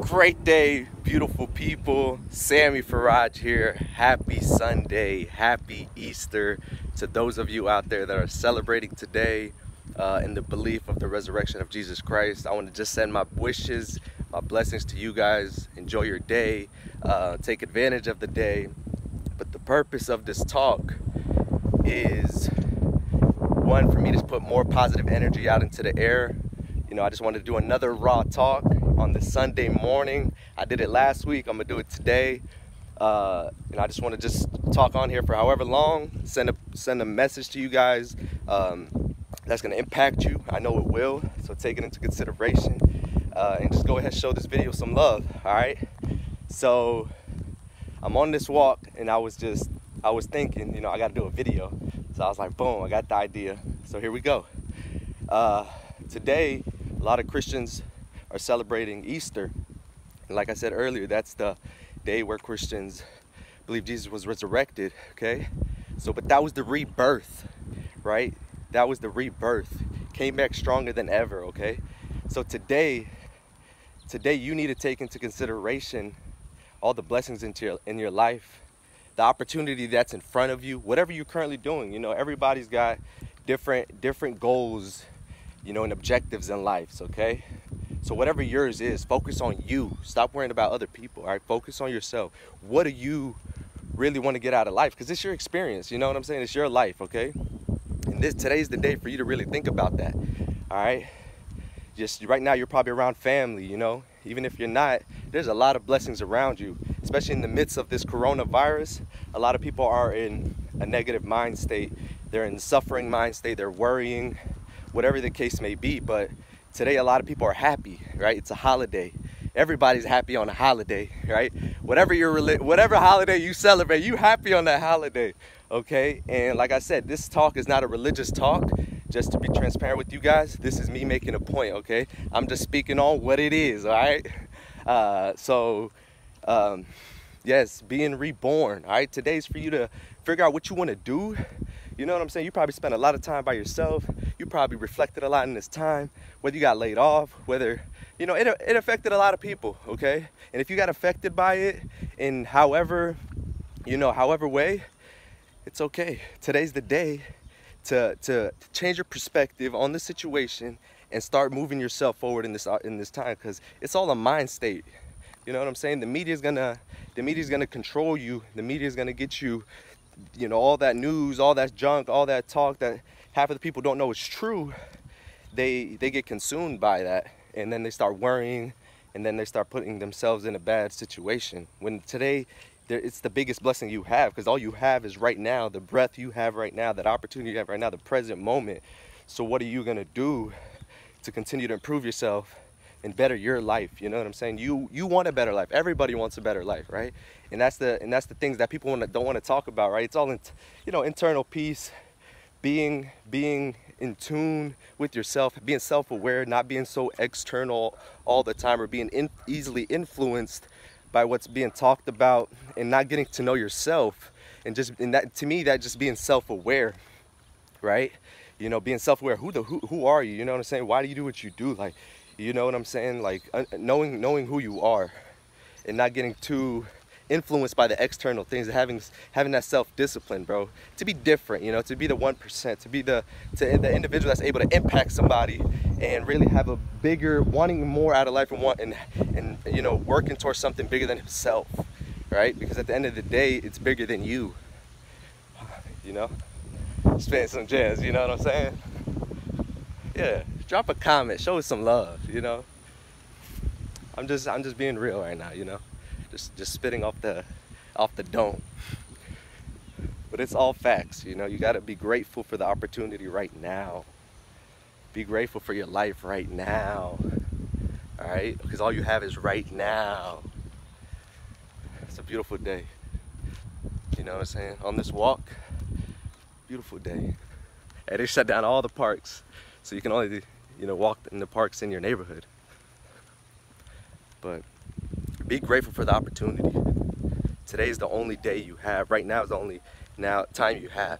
Great day, beautiful people. Sammy Faraj here. Happy Sunday, happy Easter to those of you out there that are celebrating today in the belief of the resurrection of Jesus Christ. I want to just send my wishes, my blessings to you guys. Enjoy your day, take advantage of the day. But the purpose of this talk is one, for me to put more positive energy out into the air. You know, I just wanted to do another raw talk on the Sunday morning. I did it last week, I'm gonna do it today. And I just wanna just talk on here for however long, send a message to you guys that's gonna impact you. I know it will, so take it into consideration. And just go ahead and show this video some love, all right? So I'm on this walk and I was thinking, you know, I gotta do a video. So I was like, boom, I got the idea. So here we go. Today, a lot of Christians are celebrating Easter. And like I said earlier, that's the day where Christians believe Jesus was resurrected, okay? So, but that was the rebirth, right? That was the rebirth. Came back stronger than ever, okay? So today you need to take into consideration all the blessings in your life, the opportunity that's in front of you, whatever you're currently doing. You know, everybody's got different goals, you know, and objectives in life, okay? So whatever yours is, focus on you. Stop worrying about other people, all right? Focus on yourself. What do you really want to get out of life? Because it's your experience, you know what I'm saying? It's your life, okay? And today's the day for you to really think about that, all right? Just right now, you're probably around family, you know? Even if you're not, there's a lot of blessings around you, especially in the midst of this coronavirus. A lot of people are in a negative mind state. They're in a suffering mind state. They're worrying, whatever the case may be. But today, a lot of people are happy, right? It's a holiday. Everybody's happy on a holiday, right? Whatever holiday you celebrate, you happy on that holiday, okay? And like I said, this talk is not a religious talk. Just to be transparent with you guys, this is me making a point, okay? I'm just speaking on what it is, all right? Yes, being reborn, all right? Today's for you to figure out what you want to do. You know what I'm saying? You probably spent a lot of time by yourself. You probably reflected a lot in this time, whether you got laid off, whether, you know, it affected a lot of people, okay? And if you got affected by it in however, you know, however way, it's okay. Today's the day to change your perspective on the situation and start moving yourself forward in this time, because it's all a mind state. You know what I'm saying? The media's gonna control you. The media's gonna get you, you know, all that news, all that junk, all that talk that half of the people don't know is true. They get consumed by that, and then they start worrying, and then they start putting themselves in a bad situation. When today, it's the biggest blessing you have, because all you have is right now, the breath you have right now, that opportunity you have right now, the present moment. So what are you gonna do to continue to improve yourself and better your life? You know what I'm saying? You want a better life. Everybody wants a better life, right? And that's the things that people don't want to talk about, right? It's all in, you know, internal peace, being in tune with yourself, being self-aware, not being so external all the time, or being easily influenced by what's being talked about, and not getting to know yourself. And that, to me, that just being self-aware, right? You know, being self-aware. Who are you? You know what I'm saying? Why do you do what you do? Like, you know what I'm saying? Like knowing who you are, and not getting too influenced by the external things, and having that self-discipline, bro, to be different, you know, to be the 1%, to be the individual that's able to impact somebody and really have a bigger, wanting more out of life, and you know, working towards something bigger than himself, right? Because at the end of the day, it's bigger than you, you know? Spin some jazz, you know what I'm saying? Yeah, drop a comment, show us some love, you know? I'm just being real right now, you know? Just spitting off the dome. But it's all facts, you know. You gotta be grateful for the opportunity right now. Be grateful for your life right now, all right? Because all you have is right now. It's a beautiful day. You know what I'm saying? On this walk, beautiful day. And they shut down all the parks, so you can only, you know, walk in the parks in your neighborhood. But be grateful for the opportunity. Today is the only day you have. Right now is the only time you have.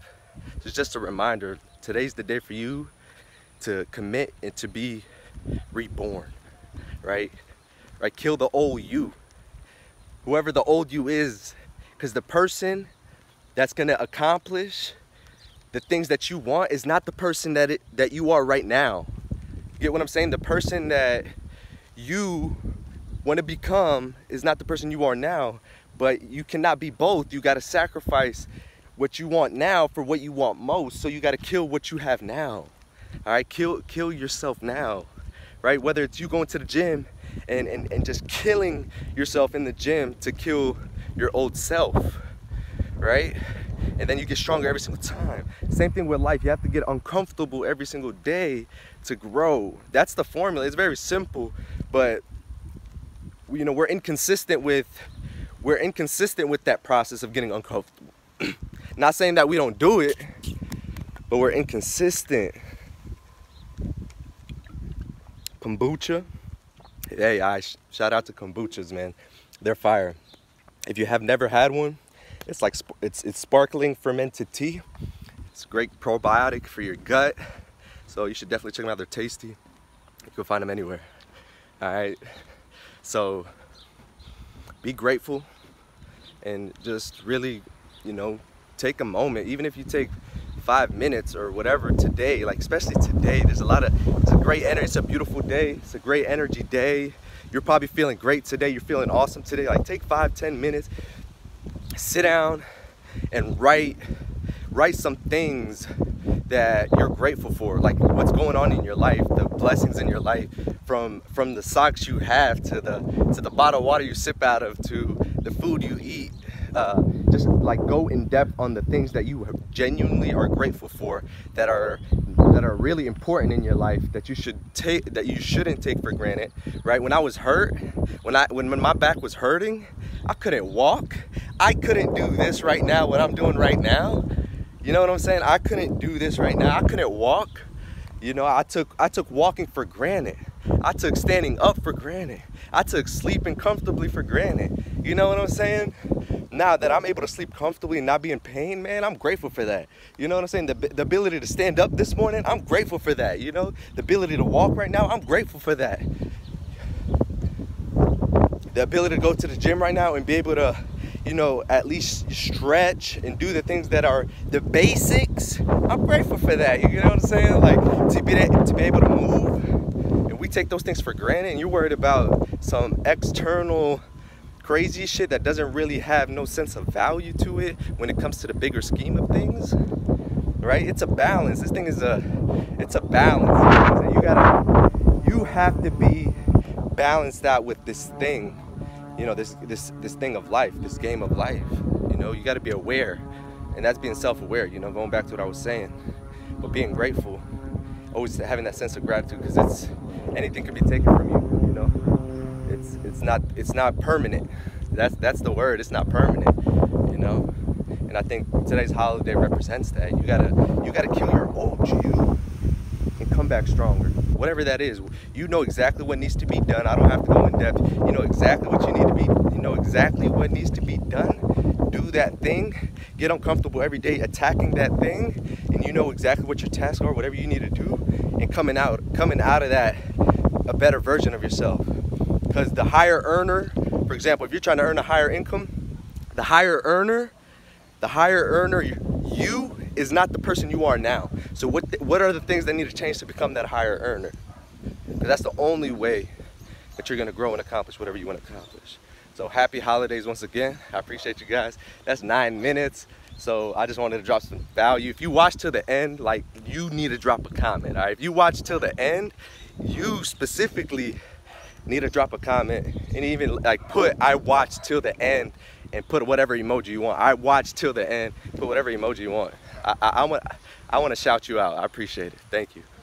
So it's just a reminder, today's the day for you to commit and to be reborn, right? right? Kill the old you, whoever the old you is, because the person that's gonna accomplish the things that you want is not the person that you are right now. You get what I'm saying? The person that you want to become is not the person you are now, but you cannot be both. You got to sacrifice what you want now for what you want most. So you got to kill what you have now. All right, kill yourself now, right? Whether it's you going to the gym and just killing yourself in the gym to kill your old self, right? And then you get stronger every single time. Same thing with life. You have to get uncomfortable every single day to grow. That's the formula. It's very simple, but you know, we're inconsistent with that process of getting uncomfortable. Not saying that we don't do it, but we're inconsistent. Kombucha. Hey, shout out to kombuchas, man. They're fire. If you have never had one, it's like it's sparkling fermented tea. It's a great probiotic for your gut, so you should definitely check them out. They're tasty. You can find them anywhere. All right, so be grateful and just really, you know, take a moment, even if you take 5 minutes or whatever today, like especially today. It's a great energy. It's a beautiful day. It's a great energy day. You're probably feeling great today. You're feeling awesome today. Like take 5, 10 minutes. Sit down and write some things that you're grateful for, like what's going on in your life, the blessings in your life, from the socks you have to the bottle of water you sip out of, to the food you eat. Just like go in depth on the things that you genuinely are grateful for, that are really important in your life, that you shouldn't take for granted, right? When I was hurt, when my back was hurting, I couldn't walk. I couldn't do this right now, what I'm doing right now. You know what I'm saying? I couldn't do this right now. I couldn't walk. You know, I took walking for granted. I took standing up for granted. I took sleeping comfortably for granted. You know what I'm saying? Now that I'm able to sleep comfortably and not be in pain, man, I'm grateful for that. You know what I'm saying? The ability to stand up this morning, I'm grateful for that. You know, the ability to walk right now, I'm grateful for that. The ability to go to the gym right now and be able to, you know, at least stretch and do the things that are the basics, I'm grateful for that. You know what I'm saying? Like to be able to move, and we take those things for granted, and you're worried about some external crazy shit that doesn't really have no sense of value to it when it comes to the bigger scheme of things, right? It's a balance. This thing is a balance. So you have to be balanced out with this thing, you know, this thing of life, this game of life. You know, you got to be aware, and that's being self-aware. You know, going back to what I was saying, but being grateful, always having that sense of gratitude, because it's anything can be taken from you. You know. It's not permanent. That's the word. It's not permanent, you know. And I think today's holiday represents that. You gotta kill your old you and come back stronger. Whatever that is, you know exactly what needs to be done. I don't have to go in depth. You know exactly what you need to be. You know exactly what needs to be done. Do that thing. Get uncomfortable every day attacking that thing, and you know exactly what your tasks are, whatever you need to do, and coming out of that a better version of yourself. Because the higher earner, for example, if you're trying to earn a higher income, the higher earner you is not the person you are now. So what are the things that need to change to become that higher earner? Because that's the only way that you're going to grow and accomplish whatever you want to accomplish. So happy holidays once again. I appreciate you guys. That's 9 minutes. So I just wanted to drop some value. If you watch till the end, like, you need to drop a comment. All right? If you watch till the end, you specifically need to drop a comment, and even like put "I watched till the end" and put whatever emoji you want. I watched till the end. Put whatever emoji you want. I want to shout you out. I appreciate it. Thank you.